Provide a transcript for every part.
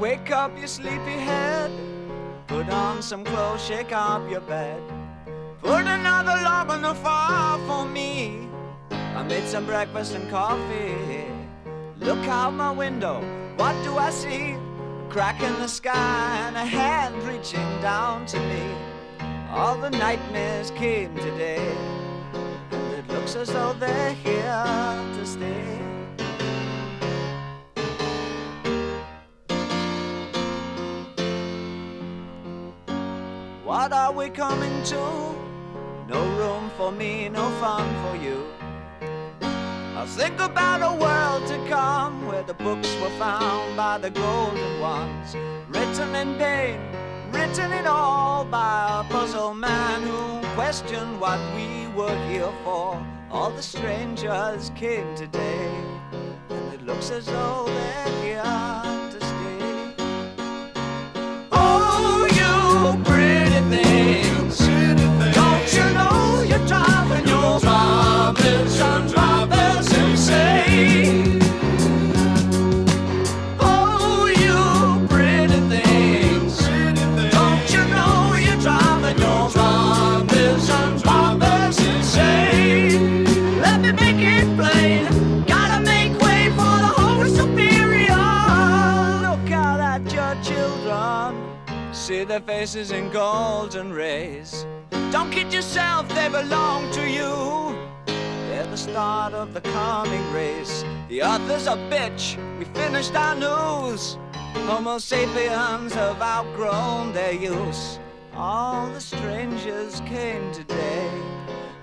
Wake up your sleepy head, put on some clothes, shake up your bed. Put another log on the fire for me. I made some breakfast and coffee. Look out my window, what do I see? A crack in the sky and a hand reaching down to me. All the nightmares came today, and it looks as though they're here to stay. What are we coming to? No room for me, no fun for you. I'll think about a world to come, where the books were found by the golden ones, written in pain, written in all by a puzzled man who questioned what we were here for. All the strangers came today, and it looks as though they're here. See their faces in golden rays. Don't kid yourself, they belong to you. They're the start of the coming race. The earth is a bitch, we finished our news. Homo sapiens have outgrown their use. All the strangers came today,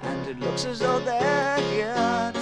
and it looks as though they're here.